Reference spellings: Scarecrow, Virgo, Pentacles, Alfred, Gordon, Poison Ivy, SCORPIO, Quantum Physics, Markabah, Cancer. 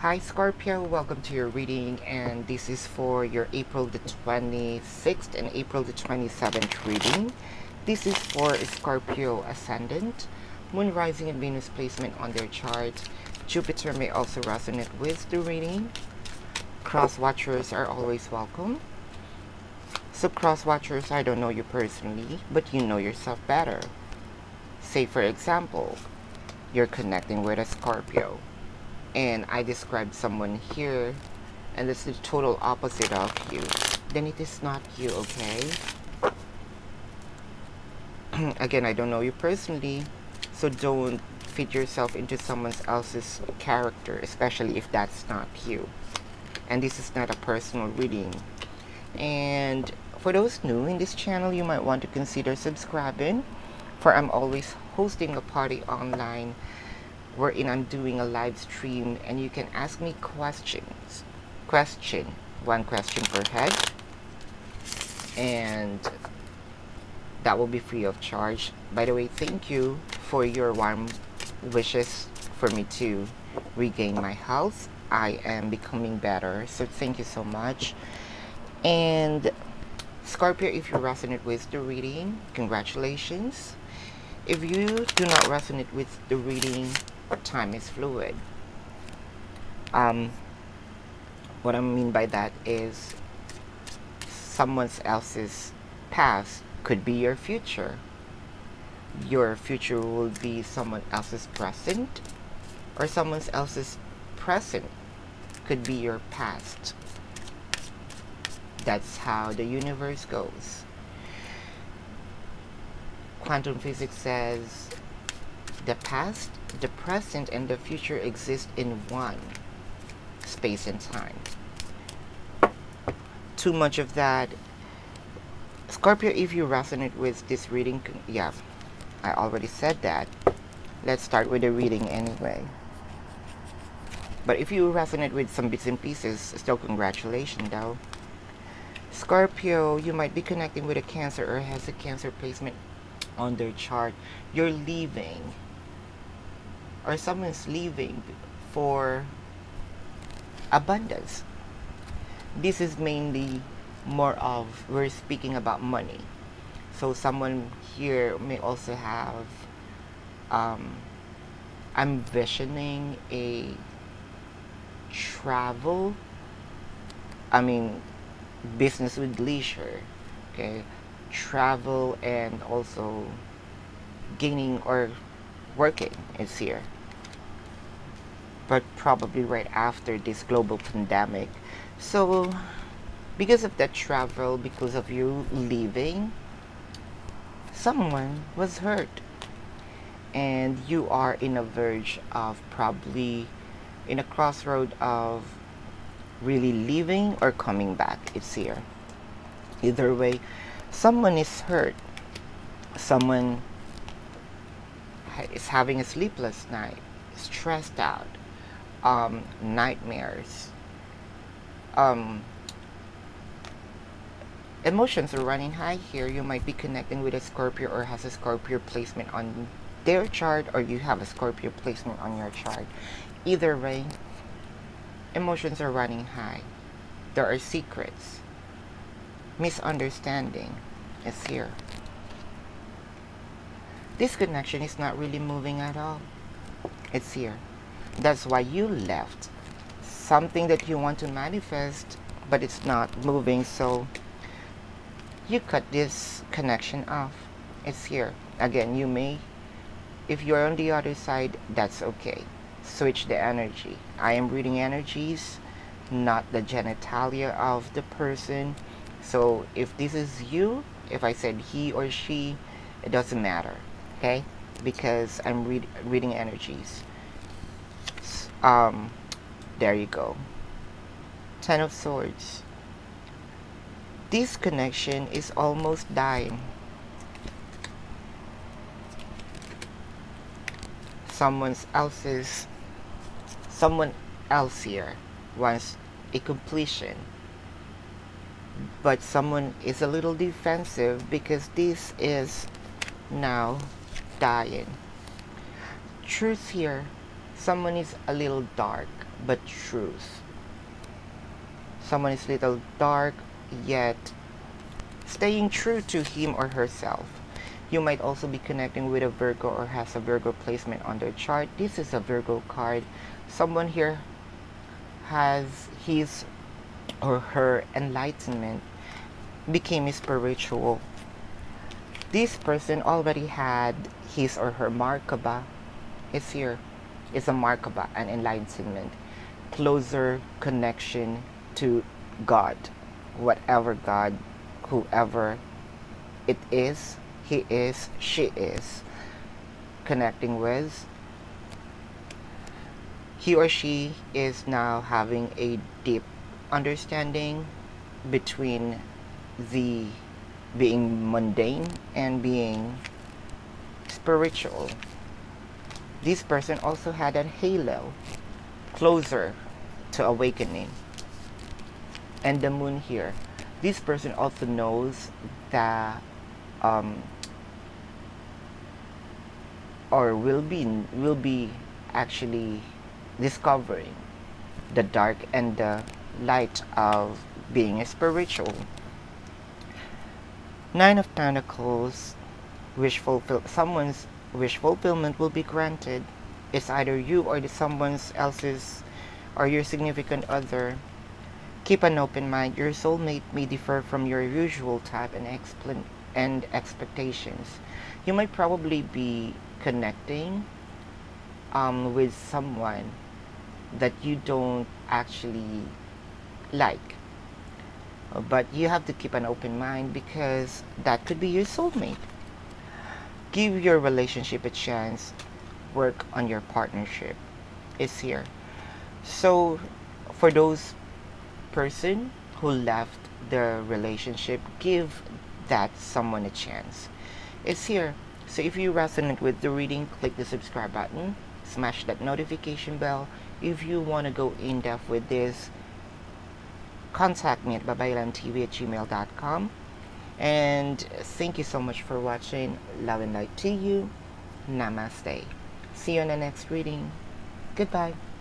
Hi Scorpio, welcome to your reading, and this is for your April the 26th and April the 27th reading. This is for Scorpio Ascendant, Moon Rising and Venus placement on their chart. Jupiter may also resonate with the reading. Cross watchers are always welcome. So cross watchers, I don't know you personally, but you know yourself better. Say for example, you're connecting with a Scorpio. And I describe someone here, and it's the total opposite of you, then it is not you, okay? Again, I don't know you personally, so don't fit yourself into someone else's character, especially if that's not you. And this is not a personal reading. And for those new in this channel, you might want to consider subscribing, for I'm always hosting a party online wherein I'm doing a live stream and you can ask me questions. One question per head, and that will be free of charge. By the way, thank you for your warm wishes for me to regain my health. I am becoming better, so thank you so much. And Scorpio, if you resonate with the reading, congratulations. If you do not resonate with the reading, time is fluid. What I mean by that is someone else's past could be your future. Your future will be someone else's present, or someone else's present could be your past. That's how the universe goes. Quantum physics says the past, the present, and the future exist in one space and time. Too much of that. Scorpio, if you resonate with this reading, yeah, I already said that. Let's start with the reading anyway. But if you resonate with some bits and pieces, still congratulations though. Scorpio, you might be connecting with a Cancer or has a Cancer placement on their chart. You're leaving, or someone's leaving for abundance. This is mainly more of, we're speaking about money. So someone here may also have, I'm visioning a travel, business with leisure, okay? Travel and also gaining or working is here, but probably right after this global pandemic. So because of that travel, because of you leaving, someone was hurt, and you are in a verge of, probably in a crossroad of really leaving or coming back. It's here. Either way, someone is hurt, someone is having a sleepless night, stressed out, nightmares, emotions are running high here. You might be connecting with a Scorpio or has a Scorpio placement on their chart, or you have a Scorpio placement on your chart. Either way, emotions are running high. There are secrets. Misunderstanding is here. This connection is not really moving at all. It's here. That's why you left. Something that you want to manifest, but it's not moving, so you cut this connection off. It's here. Again, you may, if you're on the other side, that's okay. Switch the energy. I am reading energies, not the genitalia of the person. So if this is you, if I said he or she, it doesn't matter, okay? Because I'm reading energies. There you go. 10 of Swords. This connection is almost dying. Someone else here wants a completion. But someone is a little defensive because this is now dying. Truth here, someone is a little dark. but truth. Someone is little dark, yet staying true to him or herself. You might also be connecting with a Virgo or has a Virgo placement on their chart. This is a Virgo card. Someone here has his or her enlightenment became spiritual. This person already had his or her Markabah. It's here. It's a Markabah, an enlightenment, closer connection to God, whatever God, whoever it is, he is, she is connecting with. He or she is now having a deep understanding between the being mundane and being spiritual. This person also had a halo, closer to awakening. And the moon here. This person also knows that or will be actually discovering the dark and the light of being spiritual. Nine of Pentacles, someone's wish fulfillment will be granted. It's either you or someone else's or your significant other. Keep an open mind. Your soulmate may differ from your usual type and expectations. You might probably be connecting with someone that you don't actually like, but you have to keep an open mind because that could be your soulmate. Give your relationship a chance. Work on your partnership. It's here. So for those person who left their relationship, give that someone a chance. It's here. So if you resonate with the reading, click the subscribe button, smash that notification bell. If you want to go in depth with this, contact me at babaylan TV@gmail.com. And thank you so much for watching. Love and light to you. Namaste. See you in the next reading. Goodbye.